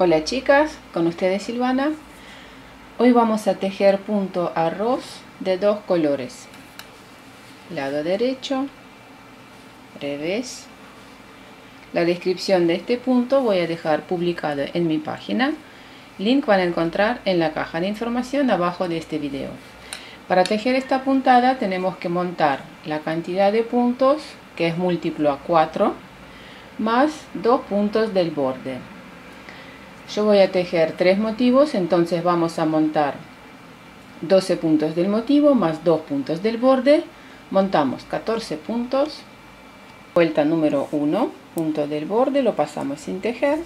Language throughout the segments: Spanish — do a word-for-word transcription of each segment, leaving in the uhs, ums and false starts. Hola chicas, con ustedes Silvana. Hoy vamos a tejer punto arroz de dos colores, lado derecho, revés. La descripción de este punto voy a dejar publicado en mi página, link van a encontrar en la caja de información abajo de este video. Para tejer esta puntada tenemos que montar la cantidad de puntos, que es múltiplo a cuatro, más dos puntos del borde. Yo voy a tejer tres motivos, entonces vamos a montar doce puntos del motivo más dos puntos del borde. Montamos catorce puntos, vuelta número uno, punto del borde, lo pasamos sin tejer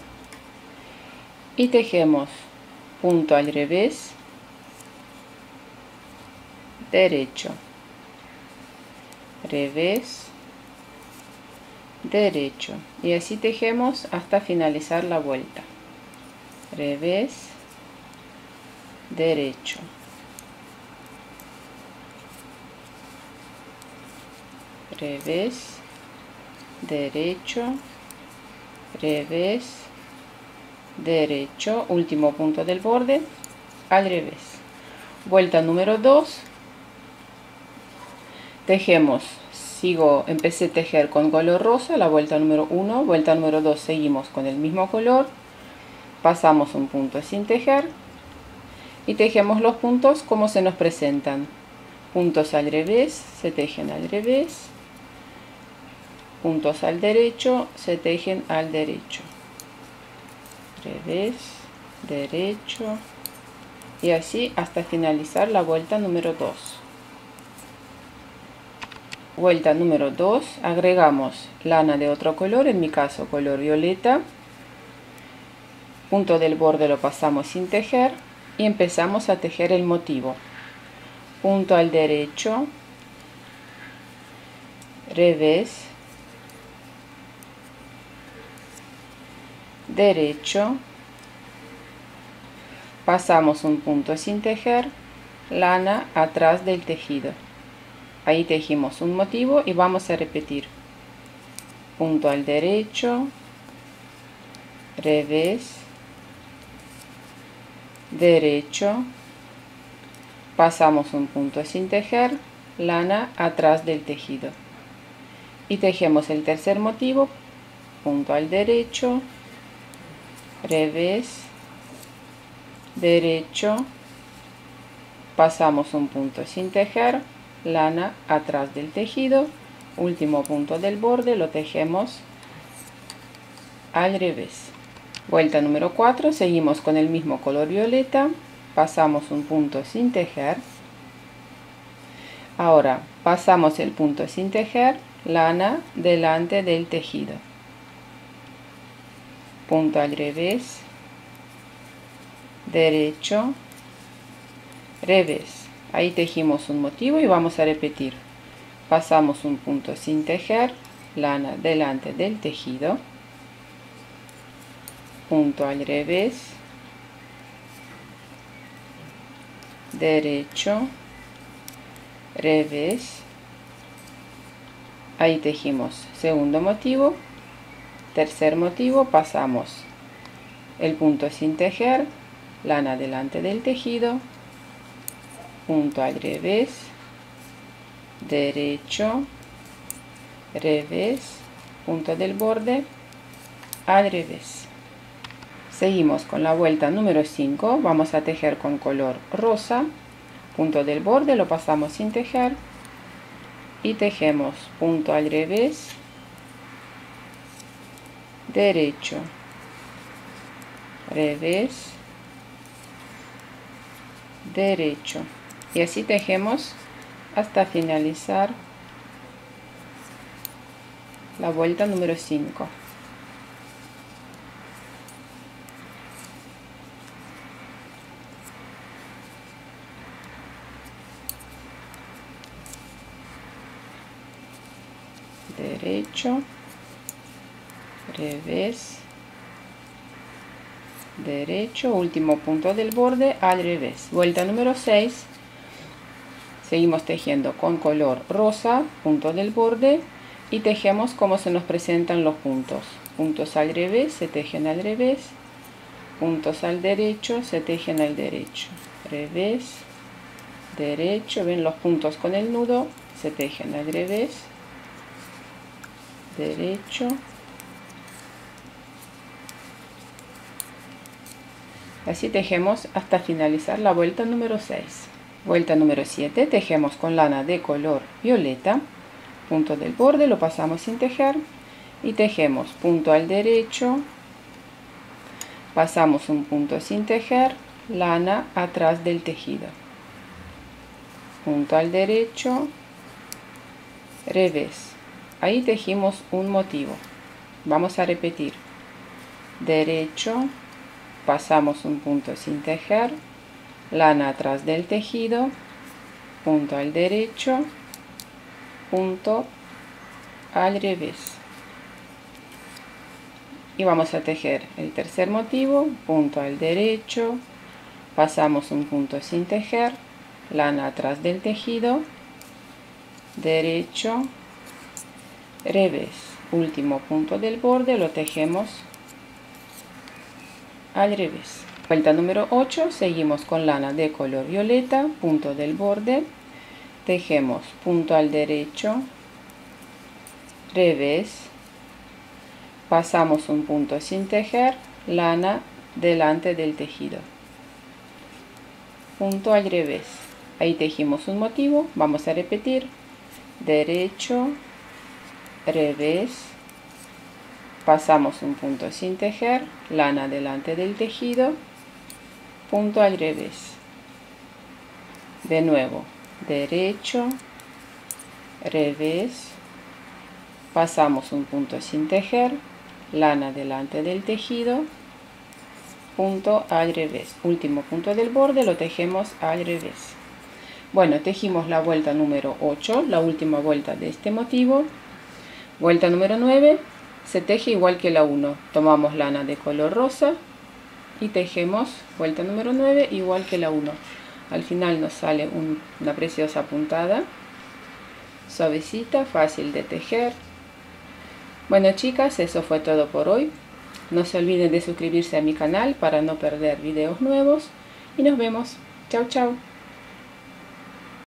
y tejemos punto al revés, derecho, revés, derecho, y así tejemos hasta finalizar la vuelta, revés, derecho. Revés, derecho, revés, derecho, último punto del borde, al revés. Vuelta número dos, tejemos, sigo, empecé a tejer con color rosa, la vuelta número uno, vuelta número dos seguimos con el mismo color, pasamos un punto sin tejer y tejemos los puntos como se nos presentan. Puntos al revés, se tejen al revés. Puntos al derecho, se tejen al derecho, revés, derecho, y así hasta finalizar la vuelta número dos. Vuelta número dos, agregamos lana de otro color, en mi caso color violeta, punto del borde lo pasamos sin tejer y empezamos a tejer el motivo. Punto al derecho, revés, derecho, pasamos un punto sin tejer, lana atrás del tejido, ahí tejimos un motivo y vamos a repetir. Punto al derecho, revés, derecho, pasamos un punto sin tejer, lana atrás del tejido y tejemos el tercer motivo. Punto al derecho, revés, derecho, pasamos un punto sin tejer, lana atrás del tejido, último punto del borde lo tejemos al revés. Vuelta número cuatro, seguimos con el mismo color violeta, pasamos un punto sin tejer, ahora pasamos el punto sin tejer, lana delante del tejido, punto al revés, derecho, revés, ahí tejimos un motivo y vamos a repetir. Pasamos un punto sin tejer, lana delante del tejido, punto al revés, derecho, revés, ahí tejimos segundo motivo, tercer motivo, pasamos el punto sin tejer, lana delante del tejido, punto al revés, derecho, revés, punto del borde, al revés. Seguimos con la vuelta número cinco, vamos a tejer con color rosa, punto del borde lo pasamos sin tejer y tejemos punto al revés, derecho, revés, derecho, y así tejemos hasta finalizar la vuelta número cinco. Derecho, revés, derecho, último punto del borde al revés. Vuelta número seis, seguimos tejiendo con color rosa, punto del borde y tejemos como se nos presentan los puntos. Puntos al revés, se tejen al revés, puntos al derecho, se tejen al derecho, revés, derecho, ven los puntos con el nudo, se tejen al revés, derecho, así tejemos hasta finalizar la vuelta número seis. Vuelta número siete, tejemos con lana de color violeta, punto del borde lo pasamos sin tejer y tejemos punto al derecho, pasamos un punto sin tejer, lana atrás del tejido, punto al derecho, revés, ahí tejimos un motivo, vamos a repetir, derecho, pasamos un punto sin tejer, lana atrás del tejido, punto al derecho, punto al revés, y vamos a tejer el tercer motivo, punto al derecho, pasamos un punto sin tejer, lana atrás del tejido, derecho, revés, último punto del borde lo tejemos al revés. Vuelta número ocho, seguimos con lana de color violeta, punto del borde, tejemos punto al derecho, revés, pasamos un punto sin tejer, lana delante del tejido, punto al revés, ahí tejimos un motivo, vamos a repetir, derecho, revés, pasamos un punto sin tejer, lana delante del tejido, punto al revés, de nuevo, derecho, revés, pasamos un punto sin tejer, lana delante del tejido, punto al revés, último punto del borde lo tejemos al revés. Bueno, tejimos la vuelta número ocho, la última vuelta de este motivo. Vuelta número nueve, se teje igual que la uno, tomamos lana de color rosa y tejemos vuelta número nueve igual que la uno. Al final nos sale un, una preciosa puntada, suavecita, fácil de tejer. Bueno chicas, eso fue todo por hoy. No se olviden de suscribirse a mi canal para no perder videos nuevos. Y nos vemos. Chau, chau.